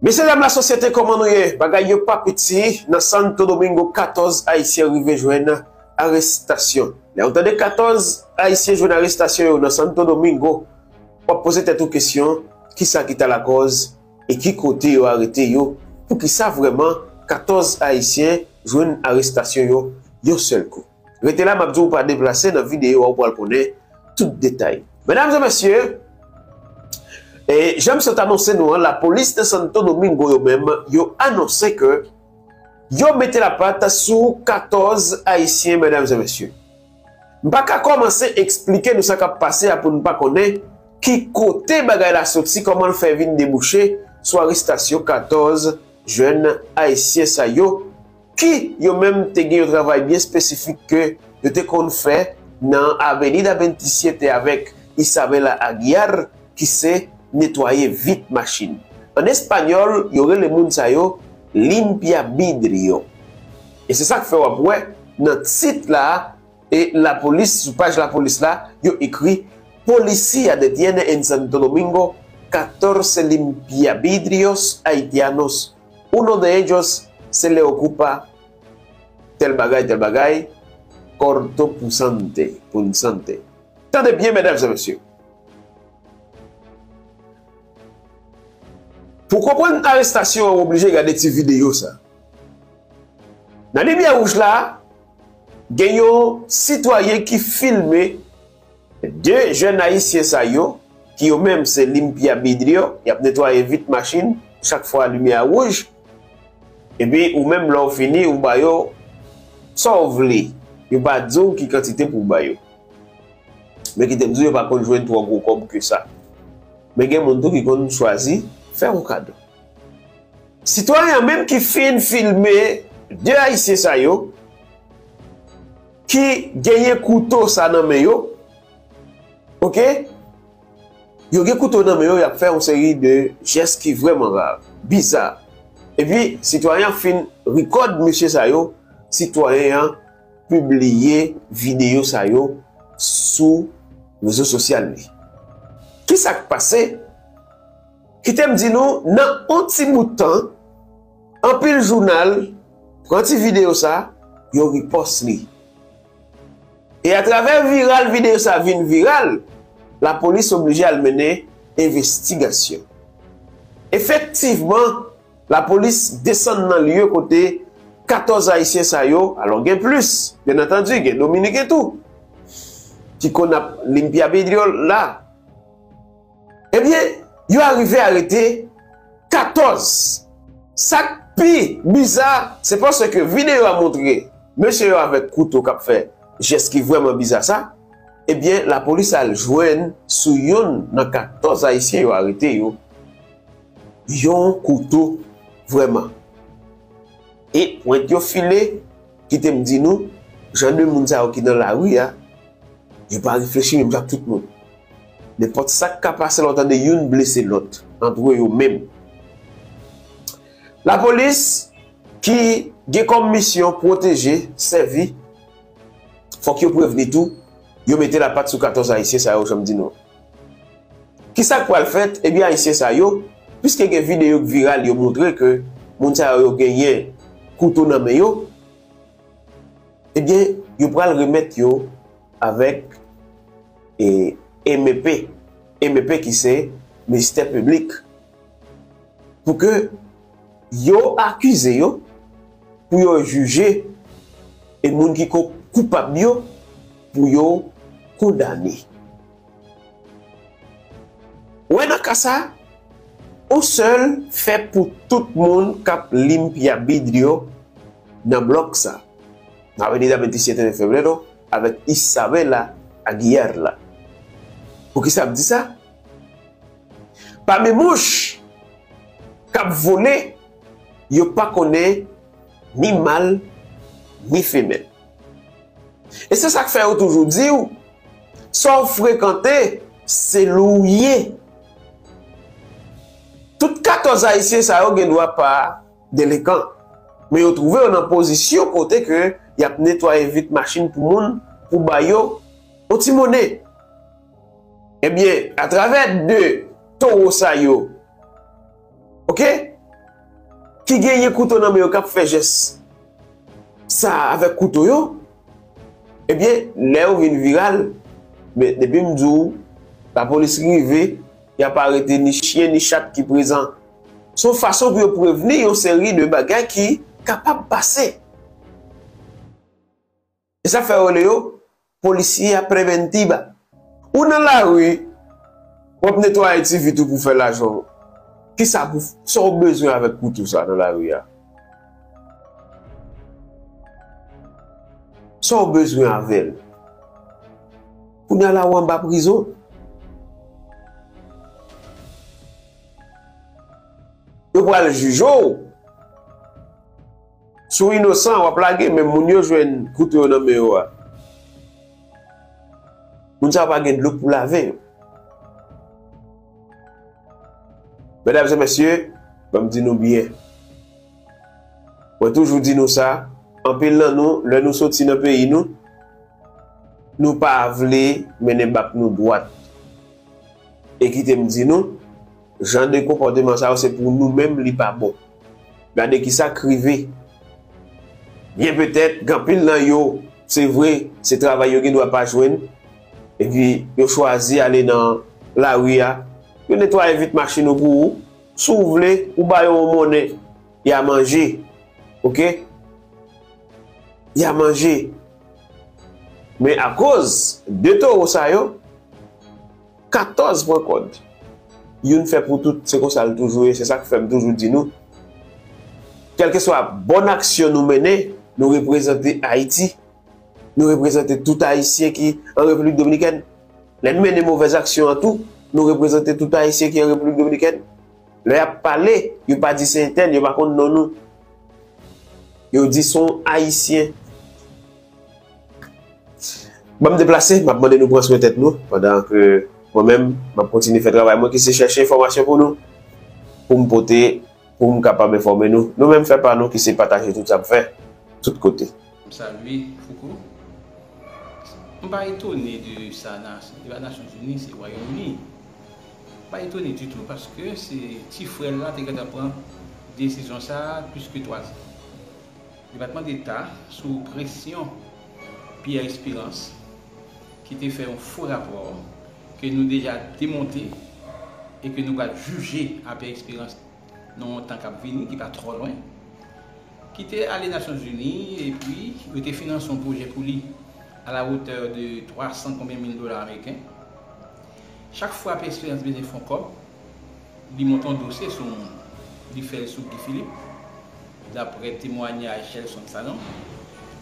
Messieurs, dames, la société, comment nous y bagaille pas petit, dans Santo Domingo, 14 Haïtiens arrivés joindre arrestation. Les on de 14 Haïtiens joindre arrestation dans Santo Domingo. On poser tête aux questions, qui ça qui t'a la cause et qui côté yo arrêté yo pour qui ça vraiment 14 Haïtiens joindre arrestation yo yo seul coup. Restez là, m'a dit pas déplacer dans vidéo on va connaître tout détail. Mesdames et messieurs, et j'aime cette annonce, nous, la police de Santo Domingo, eux-mêmes, ils ont annoncé que ils mettaient la patte sous 14 Haïtiens, mesdames et messieurs. Je ne vais pas commencer à expliquer nous ce qui a passé pour ne pas connaître qui côté bagaille la sortie, comment faire venir déboucher sur l'arrestation 14 jeunes Haïtiens, ça yo, qui eux-mêmes ont un travail bien spécifique que ils ont fait dans Avenida de la 27 avec Isabella Aguiar, qui c'est nettoyer vite machine. En espagnol, il y aurait le monde ça yo limpia vidrio. Et c'est ça que fait ouais, notre site là et la police, sur page la police là, yo écrit Policía detiene en Santo Domingo 14 limpia vidrios haitianos. Uno de ellos se le ocupa tel bagay, corto punzante. Tendez bien, mesdames et messieurs. Pour comprendre l'arrestation, on est obligé de regarder ces vidéos. Dans les biens rouges, là, il y a un citoyen qui filme deux jeunes haïtiens qui ont même se limpia bidrio, ils ont nettoyé vite machine, chaque fois la lumière rouge. Et bien, ou même là, on finit, on va sauver les. Il n'y a pas de quantité pour les. Mais qui te dit, il n'y a pas de jouer trois gros comme que ça. Mais il y a des gens qui ont choisi. Faire un cadeau. Citoyen même qui fin filmer deux Haïtiens ça yo qui gagne couteau ça nan men yo. OK? Yo gagne couteau nan men yo, y a fait une série de gestes qui vraiment grave, bizarre. Et puis citoyen fin record monsieur ça yo, citoyen publier vidéo ça yo sous réseaux sociaux. Qui ça qui passé? Qui t'aime dit nous, dans un petit bout de temps, en pile journal, prend une vidéo ça, il riposte. Et à travers viral, vidéo ça vient viral, la police obligée à mener investigation. Effectivement, la police descend dans le lieu côté 14 Haïtiens ça yo, alors il y a plus, bien entendu, il y a Dominique et tout. Qui connaît Limpia Bidriol là. Eh bien, yo arrivé à arrêter 14. Ça qui bizarre, c'est parce que vidéo a montré monsieur avec couteau qui a fait geste qui vraiment bizarre ça. Eh bien, la police a joint sous yon dans 14 Haïtiens yo arrêté yo. Yon couteau vraiment. Et point yo filé qui te me dit nous, j'en ai moun sa qui dans la rue a. Yo pas réfléchi même tout le monde. N'importe ça qui a passé l'autre de une blessé l'autre, entre eux même. La police qui a comme mission protéger, servir, faut qu'ils prévenir tout, ils mettent la patte sur 14 Haïtiens, ça y est, je me dis non. Qui ça quoi le fait? Eh bien, Haïtiens, ça y est, puisque les vidéos virales, ils ont montré que les gens ont gagné couteau dans les mains, eh bien, ils vont le remettre avec. MEP qui c'est ministère public pour que yo accusé yo pour yo juger et moun qui coupable yo pour yo condamner. Ouais dans cas ça au seul fait pour tout monde cap limpia bidrio dans bloc ça. Na venir le 27 février avec Isabella Aguiar là. Pour qui ça me dit ça? Par mes mouches, cap volé, yo pas connaît ni mâle ni femelle. Et c'est ça que fait toujours dire, sans fréquenter, c'est loué. Toutes 14 Haïtiens ça yo gen droit pas délinquant, mais yo trouvé en position côté que y a nettoyer vite machine pour moun pour bayo au timoné. Eh bien, à travers deux taureaux, ça yo, ok? qui gagne couteau dans mes cap fait geste ça avec couteau yo, eh bien là on vient viral. Mais depuis m'dou la police arrivée, il a pas arrêté ni chien ni chat qui présent. Son façon pour prévenir une série de bagages qui capable de passer. Et ça fait oléo policier préventif. Ou dans la rue, on nettoyer TV tout pour faire l'argent. Qui ça pour son besoin avec tout ça dans la rue? Son besoin avec. Pour aller en bas prison. Vous pouvez le juger. Sous innocent, on va plaguer, mais mon yo joue un couteau dans mes oreilles. Vous n'avez pas de l'eau pour laver. Mesdames et messieurs, comme dit nous bien. On toujours dit nous ça. En pilant nous, le nous sorti dans le pays nous. Nous pas voulons mener bap nous droite. Et qui te me dit nous? Genre de comportement ça c'est pour nous-mêmes li pas bon. Regardez qui ça crivé. Bien peut-être grand pile nan yo, c'est vrai, c'est travail yo qui doit pas joindre et puis yo choisi aller dans la rue a, yo nettoyer vite machine pour s'ouvler ou ba yo monnaie, y a manger. OK? Y a manger. Mais à cause de tout ça yo 14 points code. Yon fait pour tout, c'est comme ça le toujours, c'est ça que fait toujours dit nous. Quelle que soit la bonne action nous mener, nous représenter Haïti, nous représenter tout Haïtien qui en République dominicaine. Les mener mauvaises actions en tout, nous représenter tout Haïtien qui en République dominicaine. Les parler, ils pas dit c'est tel, ils pas contre non nous. Ils dit sont Haïtiens. Je me déplacer, je vais demander nous prendre soin de tête nous pendant que moi-même, je continue à faire travail. Moi qui sais chercher information pour nous, pour me porter, pour me capable d'informer nous. Nous-mêmes, fait par nous qui sais partager tout ça, fait tout de côté. Salut Fouco. Je ne suis pas étonné de sa nation, de la Nations Unies, c'est le Royaume-Uni. Je ne suis pas étonné du tout parce que c'est petit frère là qui a pris des décisions ça plus que toi. Le département d'État, sous pression Pierre Espérance, qui a fait un faux rapport, que nous déjà démonté et que nous allons juger à Pierre Espérance non tant qu'à venir, qui va trop loin, qui était à les Nations Unies et puis il était financé son projet pour lui à la hauteur de 300 combien $1000 américains. Chaque fois Pierre Espérance besoin fonds corps, il monte un dossier sur lui fait sous Guy Philippe, d'après témoignage Chalson Salon,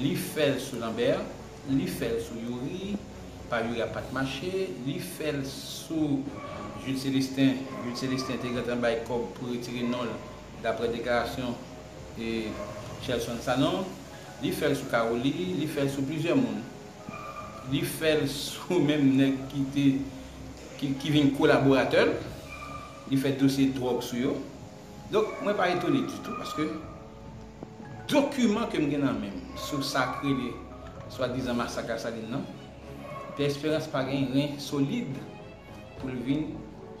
il fait sous Lambert, il fait sous Yuri. Par lui, il n'y a pas de marché. Il fait sous Jules Célestin. Jules Célestin était un bail pour retirer non d'après déclaration de Chalson Salon. Il fait sous Caroli, il fait sous plusieurs mondes. Il fait sous même qui vient collaborateur. Il fait dossier de drogue sur eux. Donc, moi, je ne suis pas étonné du tout parce que documents que je n'ai même sur sacré, soi-disant massacre à Saline, non? Pierre Espérance n'a pas rien solide pour venir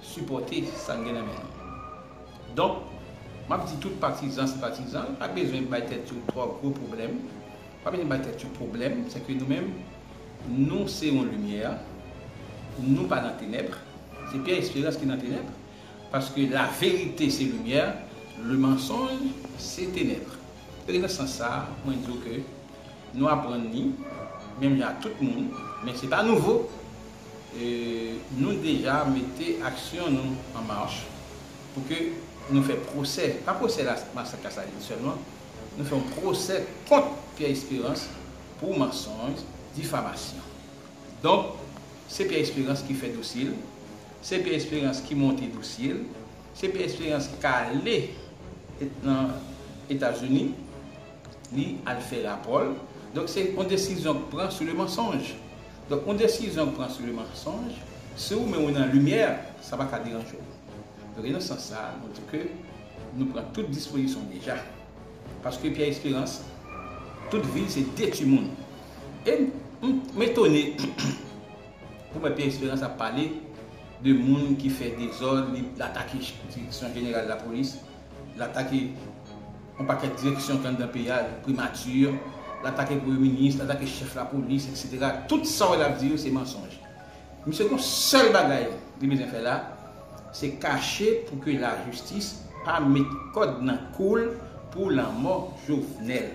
supporter sa guerre. Donc, je dis tout partisan, c'est partisan, pas besoin de battre trois gros problèmes. Pas besoin de battre tout problème, c'est que nous-mêmes, nous sommes en lumière, nous pas dans les ténèbres. C'est Pierre Espérance qui est dans les ténèbres, parce que la vérité c'est lumière, le mensonge c'est ténèbres. Et dans ce sens-là, je dis que nous apprenons, même à tout le monde, mais ce n'est pas nouveau. Nous déjà mettons action nous en marche pour que nous fassions procès, pas procès la massacre seulement, nous faisons procès contre Pierre Espérance pour mensonge, diffamation. Donc, c'est Pierre Espérance qui fait dossier, c'est Pierre Espérance qui monte dossier, c'est Pierre Espérance qui allait dans les États-Unis, lui a fait rapport. Donc c'est une décision qu'on prend sur le mensonge. Donc une décision qu'on prend sur le mensonge, c'est où même on a lumière, ça va pas déranger. Donc dans ce sens là, nous prenons toute disposition déjà. Parce que Pierre Espérance, toute ville c'est détruit le monde. Et m'étonner, pour moi Pierre Espérance a parlé de monde qui fait des ordres, l'attaque direction générale de la police, l'attaque un paquet de directions dans le pays, primature, l'attaque du Premier ministre, l'attaque du chef de la police, etc. Tout ça, il a dit, c'est mensonge. Mais ce qu'on seul bagaille de mes affaires là, c'est caché pour que la justice pas mettre code dans le cool pour la mort Jovenel.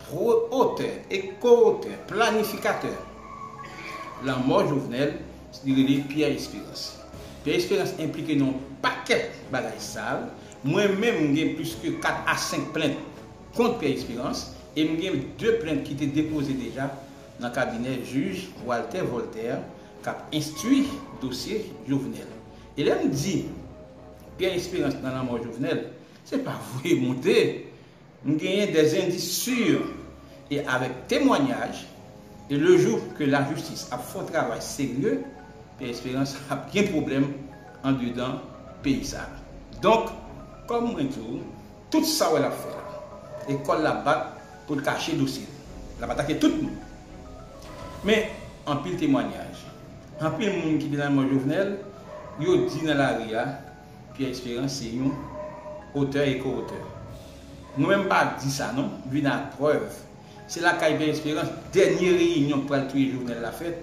Pro-auteur et co-auteur, planificateur, la mort Jovenel, c'est Pierre Espérance. Pierre Espérance impliqué dans un paquet de bagailles sales. Moi-même, j'ai plus que 4 à 5 plaintes contre Pierre Espérance et j'ai 2 plaintes qui étaient déposées déjà dans le cabinet juge Walter Voltaire qui a instruit le dossier Jovenel. Et là, on dit Pierre Espérance dans la mort Jovenel, ce n'est pas vrai monter. Nous avons des indices sûrs et avec témoignages. Et le jour que la justice a fait un travail sérieux, Pierre Espérance a bien problème en dedans paysage. Donc, comme on dit, tout ça, elle a fait. L'école la bat pour cacher le dossier. Elle a attaqué tout le monde. Mais, en pile témoignage, en pile monde qui est dans le Jovenel, il dit dans la RIA, Pierre Espérance, c'est un auteur et co-auteur. Nous-mêmes pas dit ça, non, vu la preuve. C'est la Pierre Espérance, dernière réunion pour le tuer Jovenel la fête.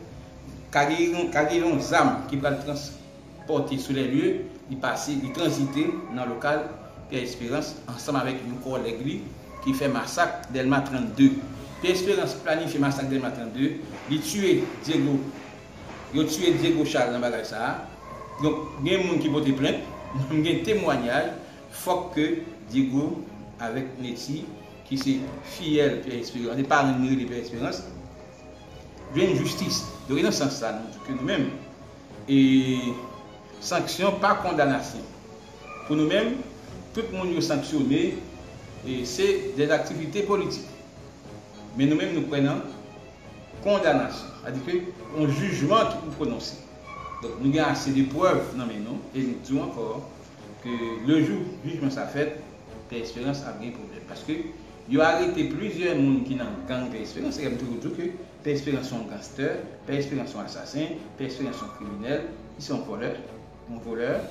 Car il y a des âmes qui peuvent transporter sur les lieux, ils passent, ils transitent dans le local Pierre Espérance, ensemble avec une collègue qui fait massacre d'Elma 32. Pierre Espérance planifie massacre d'Elma 32, il tue Diego, il tue Diego Charles dans le bagage ça. Donc, il y a des gens qui portent plainte, il y a des témoignages, il faut que Diego, avec Nettie, qui c'est fiel Pierre Espérance, n'est pas un mur de Pierre Espérance, il y a une justice. Donc, dans ce sens-là, nous-mêmes, et sanction par condamnation. Pour nous-mêmes, tout le monde est sanctionné, et c'est des activités politiques. Mais nous-mêmes, nous prenons condamnation, c'est-à-dire un jugement qui nous prononce. Donc, nous avons assez de preuves, non mais non, et nous disons encore que le jour du jugement s'est fait, Pierre Espérance a bien problème. Parce que il a arrêté plusieurs personnes qui n'ont pas gang Pierre Espérance. Et tout dit que Pierre Espérance sont gangsters, Pierre Espérance sont assassins, Pierre Espérance sont criminels, ils sont voleurs,